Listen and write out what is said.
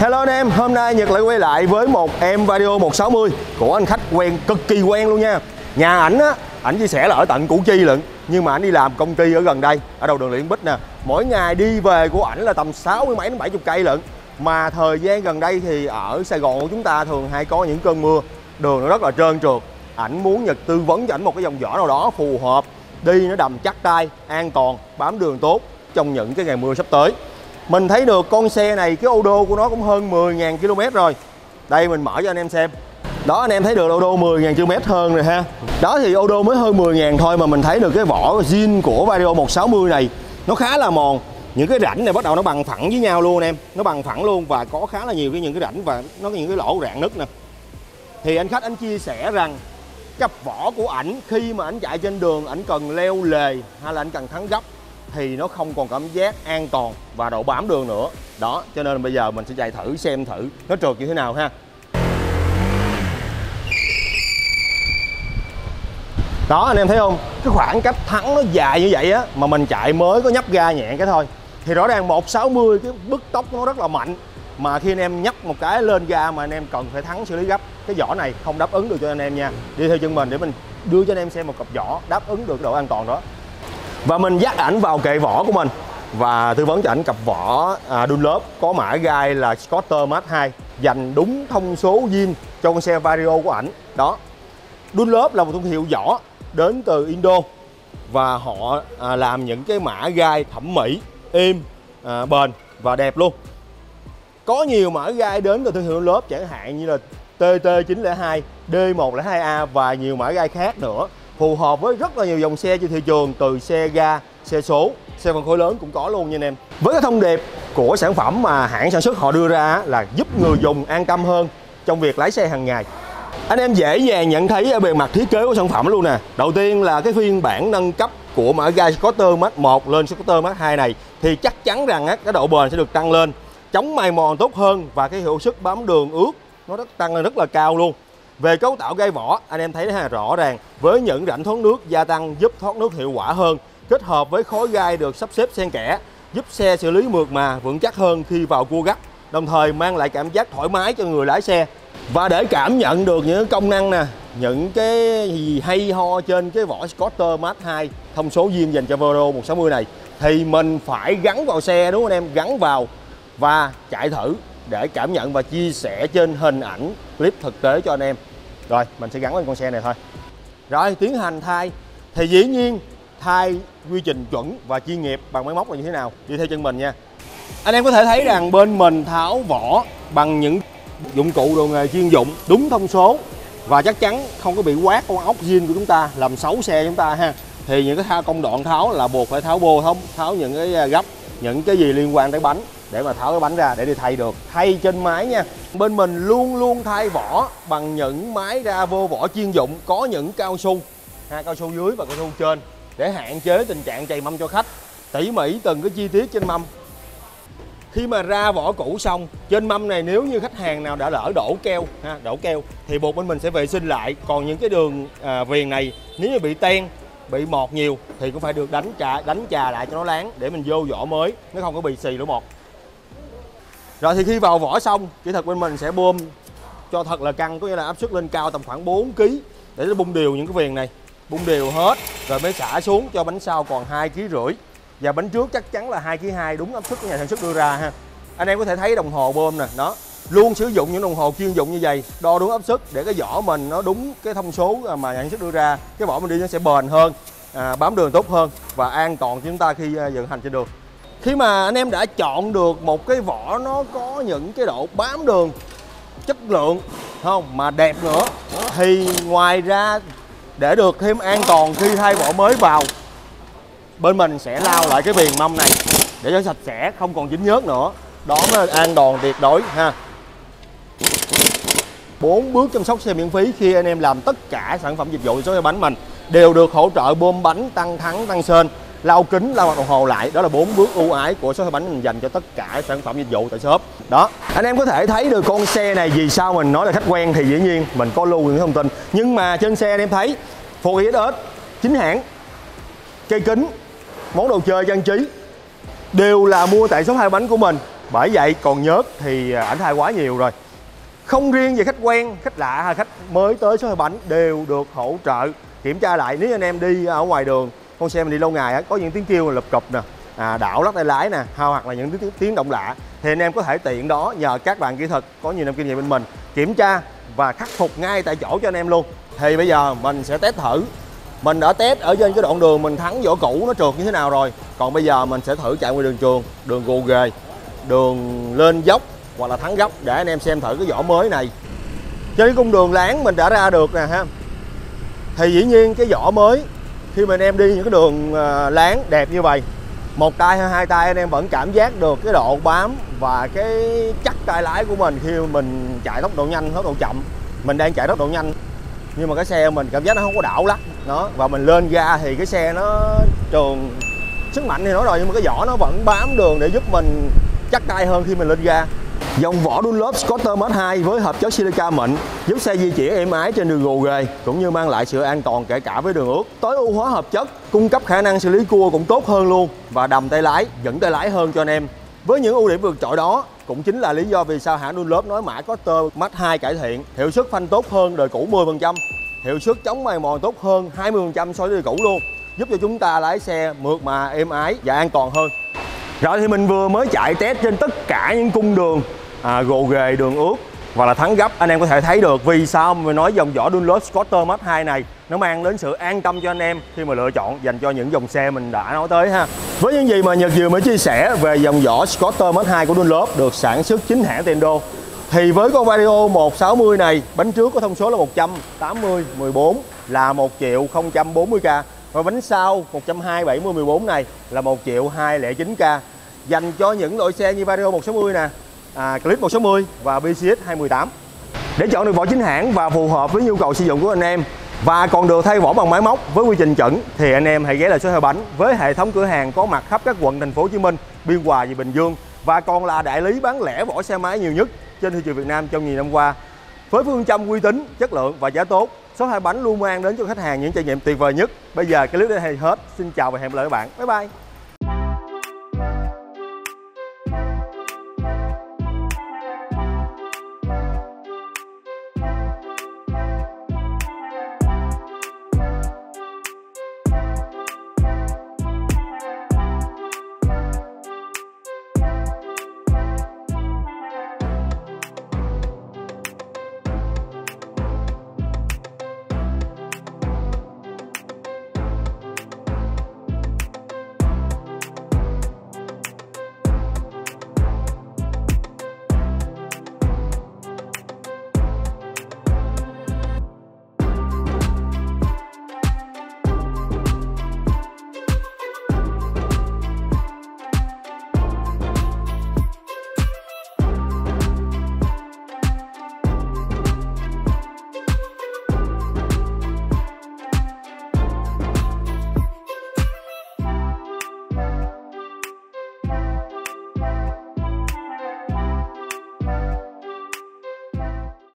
Hello anh em, hôm nay Nhật lại quay lại với một em Vario 160 của anh khách quen, cực kỳ quen luôn nha. Nhà ảnh á, ảnh chia sẻ là ở tận Củ Chi lận, nhưng mà ảnh đi làm công ty ở gần đây, ở đầu đường Liên Bích nè. Mỗi ngày đi về của ảnh là tầm 60 mấy đến 70 cây lận. Mà thời gian gần đây thì ở Sài Gòn của chúng ta thường hay có những cơn mưa, đường nó rất là trơn trượt. Ảnh muốn Nhật tư vấn cho ảnh một cái dòng vỏ nào đó phù hợp, đi nó đầm chắc tay, an toàn, bám đường tốt trong những cái ngày mưa sắp tới. Mình thấy được con xe này, cái ô đô của nó cũng hơn 10.000 km rồi. Đây mình mở cho anh em xem. Đó, anh em thấy được ô đô 10.000 km hơn rồi ha. Đó thì ô đô mới hơn 10.000 thôi mà mình thấy được cái vỏ zin của Vario 160 này nó khá là mòn. Những cái rãnh này bắt đầu nó bằng phẳng với nhau luôn anh em. Nó bằng phẳng luôn và có khá là nhiều những cái rãnh và nó có những cái lỗ rạn nứt nè. Thì anh khách anh chia sẻ rằng cái vỏ của ảnh khi mà ảnh chạy trên đường, ảnh cần leo lề hay là ảnh cần thắng gấp thì nó không còn cảm giác an toàn và độ bám đường nữa. Đó, cho nên bây giờ mình sẽ chạy thử xem thử nó trượt như thế nào ha. Đó, anh em thấy không? Cái khoảng cách thắng nó dài như vậy á, mà mình chạy mới có nhấp ga nhẹ cái thôi. Thì rõ ràng 160 cái bức tốc nó rất là mạnh. Mà khi anh em nhấp một cái lên ga mà anh em cần phải thắng xử lý gấp, cái vỏ này không đáp ứng được cho anh em nha. Đi theo chân mình để mình đưa cho anh em xem một cặp vỏ đáp ứng được độ an toàn đó. Và mình dắt ảnh vào kệ vỏ của mình và tư vấn cho ảnh cặp vỏ Dunlop có mã gai là Scoot Smart 2, dành đúng thông số zin cho con xe Vario của ảnh. Đó, Dunlop là một thương hiệu vỏ đến từ Indo và họ làm những cái mã gai thẩm mỹ êm, bền và đẹp luôn. Có nhiều mã gai đến từ thương hiệu Dunlop chẳng hạn như là TT902, D102A và nhiều mã gai khác nữa, phù hợp với rất là nhiều dòng xe trên thị trường, từ xe ga, xe số, xe phân khối lớn cũng có luôn nha anh em. Với cái thông điệp của sản phẩm mà hãng sản xuất họ đưa ra là giúp người dùng an tâm hơn trong việc lái xe hàng ngày. Anh em dễ dàng nhận thấy ở bề mặt thiết kế của sản phẩm luôn nè. Đầu tiên là cái phiên bản nâng cấp của mã gai Scoot Smart 1 lên Scoot Smart 2 này thì chắc chắn rằng cái độ bền sẽ được tăng lên, chống mài mòn tốt hơn và cái hiệu suất bám đường ướt nó tăng lên rất là cao luôn. Về cấu tạo gai vỏ, anh em thấy ha, rõ ràng với những rãnh thoát nước gia tăng giúp thoát nước hiệu quả hơn, kết hợp với khối gai được sắp xếp xen kẽ giúp xe xử lý mượt mà vững chắc hơn khi vào cua gắt, đồng thời mang lại cảm giác thoải mái cho người lái xe. Và để cảm nhận được những công năng nè, những cái gì hay ho trên cái vỏ Scoot Smart 2 thông số zin dành cho Vario 160 này thì mình phải gắn vào xe, đúng không anh em? Gắn vào và chạy thử để cảm nhận và chia sẻ trên hình ảnh clip thực tế cho anh em. Rồi, mình sẽ gắn lên con xe này thôi. Rồi, tiến hành thay. Thì dĩ nhiên thay quy trình chuẩn và chuyên nghiệp bằng máy móc là như thế nào, đi theo chân mình nha. Anh em có thể thấy rằng bên mình tháo vỏ bằng những dụng cụ đồ nghề chuyên dụng, đúng thông số và chắc chắn không có bị quát con ốc zin của chúng ta, làm xấu xe chúng ta ha. Thì những cái công đoạn tháo là buộc phải tháo bô, tháo những cái gấp, những cái gì liên quan tới bánh để mà tháo cái bánh ra để đi thay được. Thay trên máy nha. Bên mình luôn luôn thay vỏ bằng những máy ra vô vỏ chuyên dụng, có những cao su, cao su dưới và cao su trên để hạn chế tình trạng chày mâm cho khách. Tỉ mỉ từng cái chi tiết trên mâm. Khi mà ra vỏ cũ xong, trên mâm này nếu như khách hàng nào đã lỡ đổ keo thì buộc bên mình sẽ vệ sinh lại. Còn những cái đường viền này nếu như bị ten, bị mọt nhiều thì cũng phải được đánh chà lại cho nó láng để mình vô vỏ mới, nó không có bị xì lỗ mọt. Rồi thì khi vào vỏ xong, kỹ thuật bên mình sẽ bơm cho thật là căng, có nghĩa là áp suất lên cao tầm khoảng 4 kg để nó bung đều những cái viền này, bung đều hết rồi mới xả xuống cho bánh sau còn 2,5 kg và bánh trước chắc chắn là 2,2 kg, đúng áp suất của nhà sản xuất đưa ra ha. Anh em có thể thấy đồng hồ bơm nè, đó, luôn sử dụng những đồng hồ chuyên dụng như vậy, đo đúng áp suất để cái vỏ mình nó đúng cái thông số mà nhà sản xuất đưa ra, cái vỏ mình đi nó sẽ bền hơn, bám đường tốt hơn và an toàn cho chúng ta khi vận hành trên đường. Khi mà anh em đã chọn được một cái vỏ nó có những cái độ bám đường chất lượng không mà đẹp nữa thì ngoài ra để được thêm an toàn khi thay vỏ mới vào, bên mình sẽ lau lại cái viền mâm này để cho sạch sẽ, không còn dính nhớt nữa, đó mới là an toàn tuyệt đối ha. 4 bước chăm sóc xe miễn phí khi anh em làm tất cả sản phẩm dịch vụ số xe bánh mình đều được hỗ trợ bơm bánh, tăng thắng, tăng sên, lau kính, lau mặt đồng hồ lại. Đó là 4 bước ưu ái của Shop2banh mình dành cho tất cả sản phẩm dịch vụ tại shop. Đó, anh em có thể thấy được con xe này vì sao mình nói là khách quen thì dĩ nhiên mình có lưu những thông tin. Nhưng mà trên xe anh em thấy phụ ISS chính hãng, cây kính, món đồ chơi trang trí đều là mua tại Shop2banh của mình. Bởi vậy còn nhớt thì ảnh thay quá nhiều rồi. Không riêng về khách quen, khách lạ hay khách mới tới số 2 bánh đều được hỗ trợ kiểm tra lại. Nếu anh em đi ở ngoài đường, con xe mình đi lâu ngày có những tiếng kêu là lụp cụp nè, đảo lắc tay lái nè, hoặc là những tiếng động lạ, thì anh em có thể tiện đó nhờ các bạn kỹ thuật có nhiều năm kinh nghiệm bên mình kiểm tra và khắc phục ngay tại chỗ cho anh em luôn. Thì bây giờ mình sẽ test thử. Mình đã test ở trên cái đoạn đường mình thắng vỏ cũ nó trượt như thế nào rồi. Còn bây giờ mình sẽ thử chạy ngoài đường trường, đường gồ ghề, đường lên dốc hoặc là thắng góc để anh em xem thử cái vỏ mới này. Trên cái cung đường láng mình đã ra được nè ha. Thì dĩ nhiên cái vỏ mới khi mà anh em đi những cái đường láng đẹp như vậy, một tay hay hai tay anh em vẫn cảm giác được cái độ bám và cái chắc tay lái của mình khi mình chạy tốc độ nhanh, tốc độ chậm. Mình đang chạy tốc độ nhanh nhưng mà cái xe mình cảm giác nó không có đảo lắc đó, và mình lên ga thì cái xe nó trường sức mạnh thì nói rồi, nhưng mà cái vỏ nó vẫn bám đường để giúp mình chắc tay hơn khi mình lên ga. Dòng vỏ Dunlop Scoot Smart 2 với hợp chất silica mịn giúp xe di chuyển êm ái trên đường gồ ghề cũng như mang lại sự an toàn kể cả với đường ướt. Tối ưu hóa hợp chất cung cấp khả năng xử lý cua cũng tốt hơn luôn, và đầm tay lái, dẫn tay lái hơn cho anh em. Với những ưu điểm vượt trội đó cũng chính là lý do vì sao hãng Dunlop nói mã có Scoot Smart 2 cải thiện hiệu suất phanh tốt hơn đời cũ 10%, hiệu suất chống mài mòn tốt hơn 20% so với đời cũ luôn, giúp cho chúng ta lái xe mượt mà, êm ái và an toàn hơn. Rồi thì mình vừa mới chạy test trên tất cả những cung đường gồ ghề, đường ướt và là thắng gấp. Anh em có thể thấy được vì sao mình nói dòng vỏ Dunlop Scoot Smart 2 này nó mang đến sự an tâm cho anh em khi mà lựa chọn dành cho những dòng xe mình đã nói tới ha. Với những gì mà Nhật vừa mới chia sẻ về dòng vỏ Scoot Smart 2 của Dunlop được sản xuất chính hãng Tendo, thì với con Vario 160 này, bánh trước có thông số là 180/14 là 1.040k, và bánh sau 120/70/14 này là 1.209k, dành cho những loại xe như Vario 160 nè, Clip 160 và BCX 218. Để chọn được vỏ chính hãng và phù hợp với nhu cầu sử dụng của anh em, và còn được thay vỏ bằng máy móc với quy trình chuẩn, thì anh em hãy ghé lại số 2 Bánh với hệ thống cửa hàng có mặt khắp các quận thành phố Hồ Chí Minh, Biên Hòa và Bình Dương, và còn là đại lý bán lẻ vỏ xe máy nhiều nhất trên thị trường Việt Nam trong nhiều năm qua. Với phương châm uy tín, chất lượng và giá tốt, số 2 Bánh luôn mang đến cho khách hàng những trải nghiệm tuyệt vời nhất. Bây giờ clip đến đây hết. Xin chào và hẹn gặp lại các bạn. Bye bye.